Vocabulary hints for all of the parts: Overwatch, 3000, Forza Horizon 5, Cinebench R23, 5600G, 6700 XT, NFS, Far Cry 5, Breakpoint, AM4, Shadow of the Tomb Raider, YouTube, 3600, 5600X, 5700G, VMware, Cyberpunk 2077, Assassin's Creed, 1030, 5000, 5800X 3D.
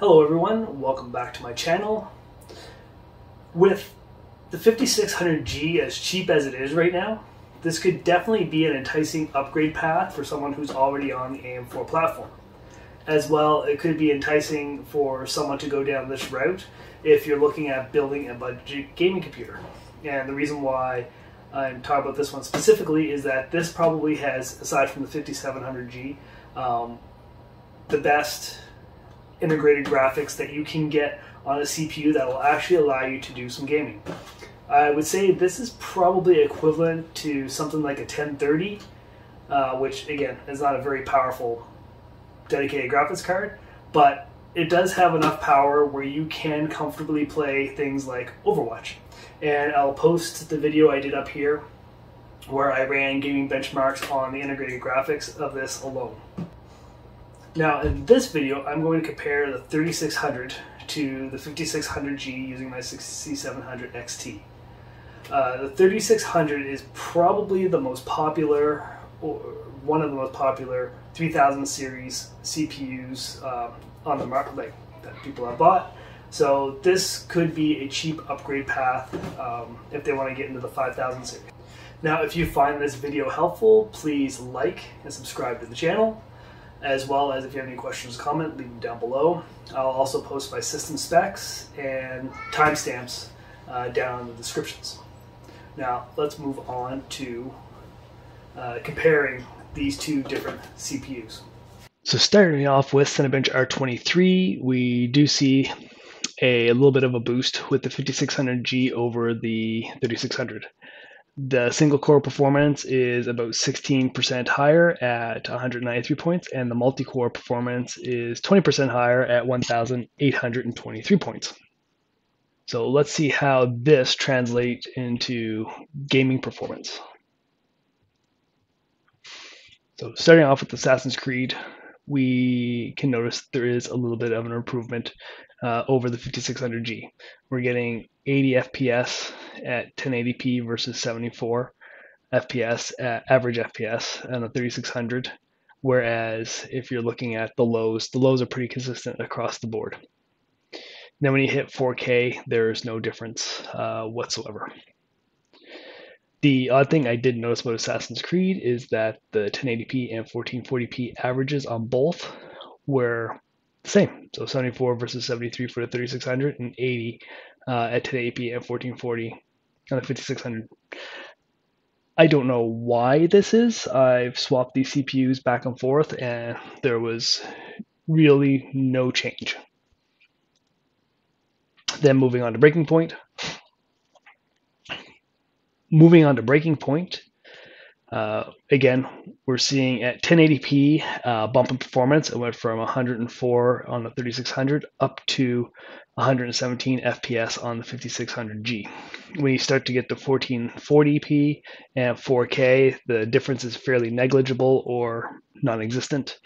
Hello everyone, welcome back to my channel. With the 5600G as cheap as it is right now, this could definitely be an enticing upgrade path for someone who's already on the AM4 platform. As well, it could be enticing for someone to go down this route if you're looking at building a budget gaming computer. And the reason why I'm talking about this one specifically is that this probably has, aside from the 5700G, the best integrated graphics that you can get on a CPU that will actually allow you to do some gaming. I would say this is probably equivalent to something like a 1030, which again is not a very powerful dedicated graphics card, but it does have enough power where you can comfortably play things like Overwatch. And I'll post the video I did up here where I ran gaming benchmarks on the integrated graphics of this alone. Now in this video, I'm going to compare the 3600 to the 5600G using my 6700 XT. The 3600 is probably the most popular, or one of the most popular 3000 series CPUs on the market, like, that people have bought. So this could be a cheap upgrade path if they want to get into the 5000 series. Now if you find this video helpful, please like and subscribe to the channel. As well as if you have any questions or comment, leave them down below. I'll also post my system specs and timestamps down in the descriptions. Now let's move on to comparing these two different CPUs. So starting off with Cinebench R23, we do see a little bit of a boost with the 5600G over the 3600. The single core performance is about 16% higher at 193 points, and the multi-core performance is 20% higher at 1,823 points. So let's see how this translates into gaming performance. So starting off with Assassin's Creed, we can notice there is a little bit of an improvement over the 5600G. We're getting 80 FPS at 1080p versus 74 FPS at average FPS on the 3600, whereas if you're looking at the lows are pretty consistent across the board. Then when you hit 4K, there's no difference whatsoever. The odd thing I did notice about Assassin's Creed is that the 1080p and 1440p averages on both were the same. So 74 versus 73 for the 3600 and 80 at 1080p and 1440 on the 5600. I don't know why this is. I've swapped these CPUs back and forth and there was really no change. Then moving on to Breakpoint. Moving on to Breakpoint, again, we're seeing at 1080p bump in performance. It went from 104 on the 3600 up to 117 FPS on the 5600G. When you start to get to 1440p and 4K, the difference is fairly negligible or non-existent.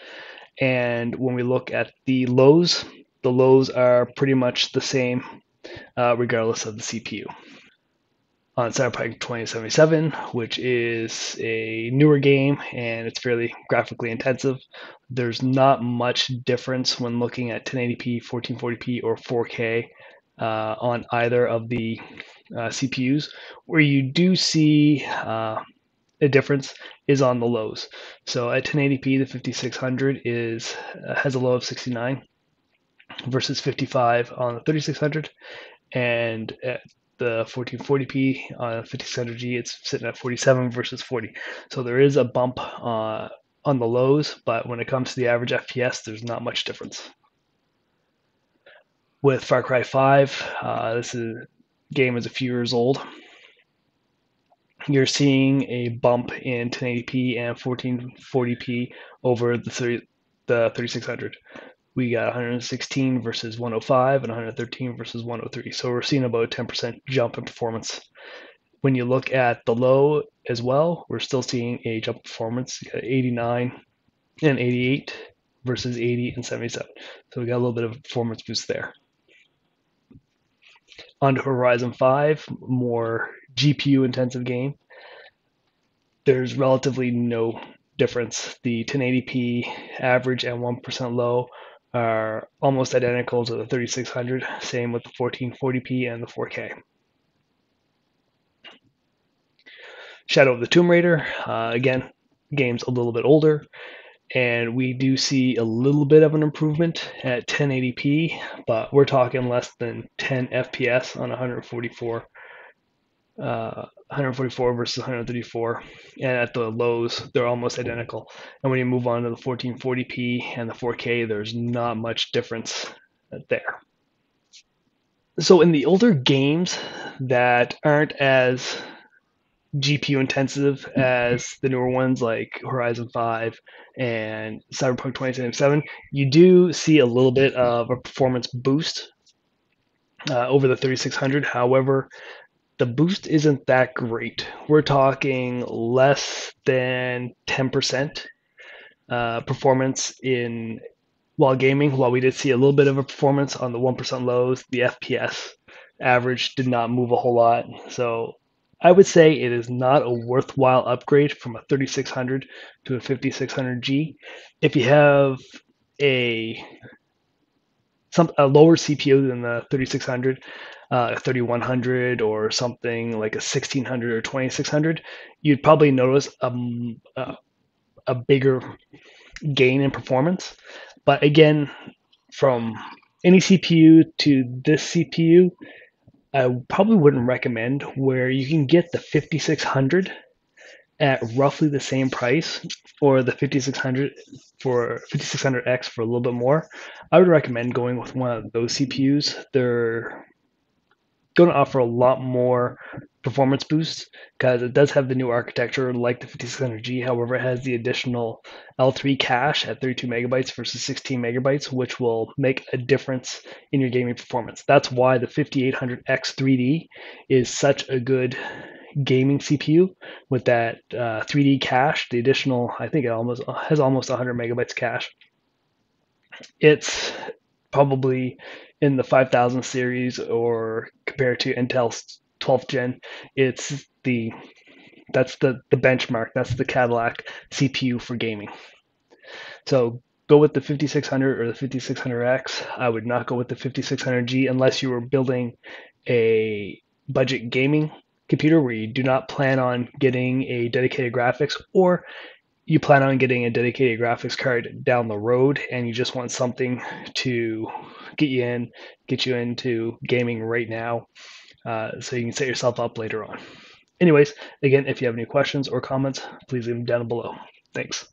And when we look at the lows are pretty much the same regardless of the CPU. On Cyberpunk 2077, which is a newer game and it's fairly graphically intensive, there's not much difference when looking at 1080p, 1440p, or 4K on either of the CPUs. Where you do see a difference is on the lows. So at 1080p, the 5600 has a low of 69 versus 55 on the 3600, and at the 1440p on 5600G, it's sitting at 47 versus 40. So there is a bump on the lows, but when it comes to the average FPS, there's not much difference. With Far Cry 5, this game is a few years old. You're seeing a bump in 1080p and 1440p over the 3600. We got 116 versus 105 and 113 versus 103. So we're seeing about a 10% jump in performance. When you look at the low as well, we're still seeing a jump in performance, 89 and 88 versus 80 and 77. So we got a little bit of a performance boost there. On to Horizon 5, more GPU intensive game. There's relatively no difference. The 1080p average and 1% low are almost identical to the 3600, same with the 1440p and the 4K. Shadow of the Tomb Raider, again, game's a little bit older, and we do see a little bit of an improvement at 1080p, but we're talking less than 10 FPS on 144 versus 134, and at the lows they're almost identical. And when you move on to the 1440p and the 4K, there's not much difference there. So in the older games that aren't as GPU intensive as the newer ones like Horizon 5 and Cyberpunk 2077, you do see a little bit of a performance boost over the 3600. However, the boost isn't that great. We're talking less than 10% performance in while gaming. While we did see a little bit of a performance on the 1% lows, the FPS average did not move a whole lot. So I would say it is not a worthwhile upgrade from a 3600 to a 5600G. If you have a lower CPU than the 3600, a 3100 or something like a 1600 or 2600, you'd probably notice a bigger gain in performance. But again, from any CPU to this CPU, I probably wouldn't recommend, where you can get the 5600 at roughly the same price, or the 5600X for a little bit more. I would recommend going with one of those CPUs. They're going to offer a lot more performance boosts because it does have the new architecture like the 5600G. However, it has the additional L3 cache at 32 megabytes versus 16 megabytes, which will make a difference in your gaming performance. That's why the 5800X 3D is such a good gaming CPU with that 3D cache, the additional, I think it almost has almost 100 megabytes cache. It's probably in the 5000 series, or compared to Intel's 12th gen, it's that's the benchmark, that's the Cadillac CPU for gaming. So go with the 5600 or the 5600X. I would not go with the 5600G unless you were building a budget gaming computer where you do not plan on getting a dedicated graphics, or you plan on getting a dedicated graphics card down the road and you just want something to get you into gaming right now, so you can set yourself up later on. Anyways, again, if you have any questions or comments, please leave them down below. Thanks.